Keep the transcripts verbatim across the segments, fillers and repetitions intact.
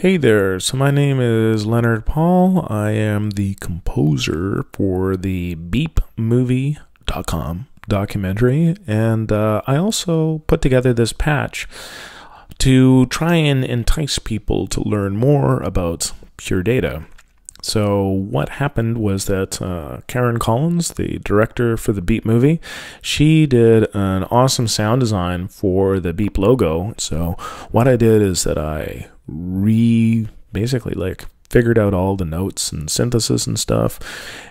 Hey there, so my name is Leonard Paul. I am the composer for the Beep Movie dot com documentary, and uh, I also put together this patch to try and entice people to learn more about Pure Data. So what happened was that uh, Karen Collins, the director for the Beep movie, she did an awesome sound design for the Beep logo. So what I did is that I re basically like figured out all the notes and synthesis and stuff,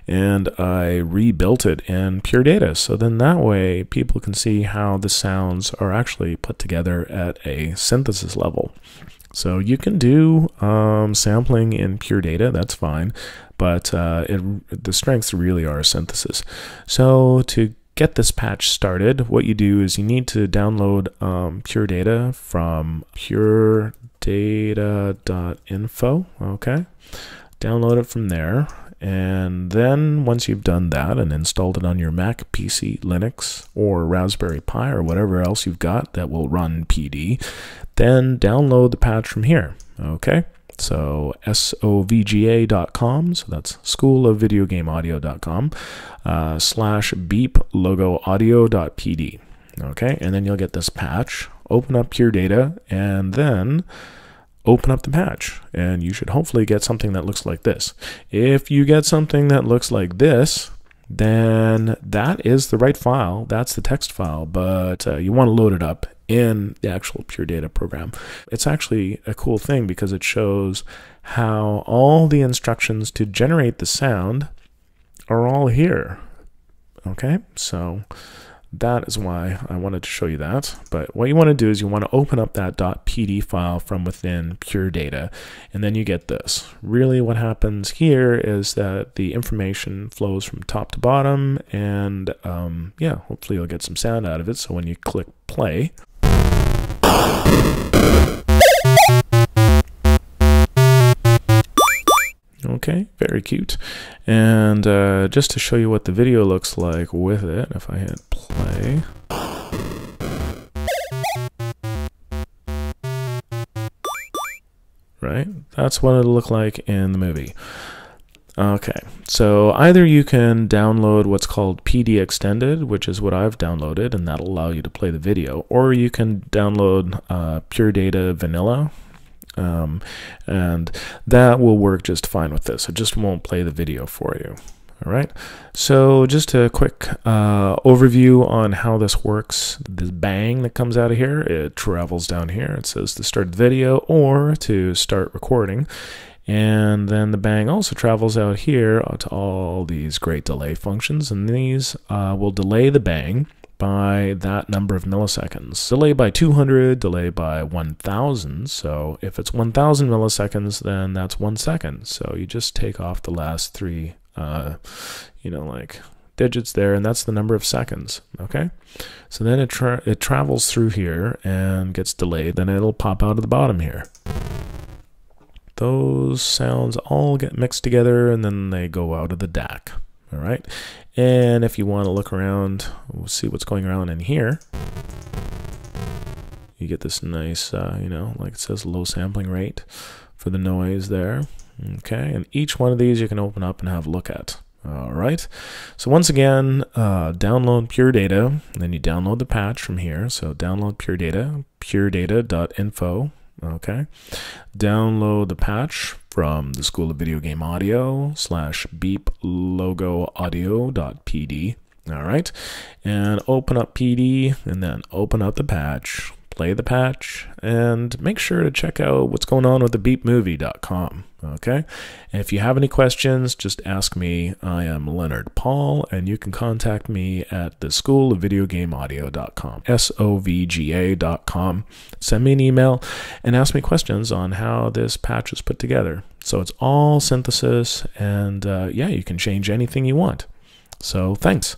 and I rebuilt it in Pure Data. So then that way people can see how the sounds are actually put together at a synthesis level. So you can do um, sampling in Pure Data, that's fine, but uh, it, the strengths really are synthesis. So to get this patch started, what you do is you need to download um, Pure Data from pure data dot info, okay? Download it from there, and then once you've done that and installed it on your Mac, P C, Linux, or Raspberry Pi, or whatever else you've got that will run P D, then download the patch from here, okay? So S O V G A dot com, so that's School of Video Game Audio dot com, uh, slash beep logo audio dot P D, okay? And then you'll get this patch. Open up Pure Data, and then open up the patch, and you should hopefully get something that looks like this. If you get something that looks like this, then that is the right file, that's the text file, but uh, you want to load it up in the actual Pure Data program. It's actually a cool thing because it shows how all the instructions to generate the sound are all here. Okay, so that is why I wanted to show you that. But what you want to do is you want to open up that .pd file from within Pure Data, and then you get this. Really what happens here is that the information flows from top to bottom, and um, yeah, hopefully you'll get some sound out of it. So when you click play, okay, very cute. And uh, just to show you what the video looks like with it, if I hit play. Right, that's what it'll look like in the movie. Okay, so either you can download what's called P D Extended, which is what I've downloaded, and that'll allow you to play the video, or you can download uh, Pure Data Vanilla. Um, and that will work just fine with this. It just won't play the video for you. All right. So just a quick uh, overview on how this works. This bang that comes out of here, it travels down here. It says to start the video or to start recording. And then the bang also travels out here to all these great delay functions. And these uh, will delay the bang by that number of milliseconds. Delay by two hundred, delay by one thousand. So if it's one thousand milliseconds, then that's one second. So you just take off the last three, uh, you know, like digits there, and that's the number of seconds, okay? So then it, tra it travels through here and gets delayed, then it'll pop out of the bottom here. Those sounds all get mixed together, and then they go out of the D A C. All right, and if you want to look around, we'll see what's going around in here. You get this nice, uh, you know, like it says low sampling rate for the noise there. Okay, and each one of these you can open up and have a look at. All right, so once again, uh, download Pure Data, and then you download the patch from here. So download Pure Data, pure data dot info. Okay, download the patch from the School of Video Game Audio slash beep logo audio dot P D. All right, and open up P D, and then open up the patch, play the patch, and make sure to check out what's going on with the beep movie dot com. Okay, and if you have any questions, just ask me. I am Leonard Paul, and you can contact me at the School of Video Game Audio dot com, S O V G A dot com. Send me an email and ask me questions on how this patch is put together. So it's all synthesis, and uh, yeah, you can change anything you want. So thanks.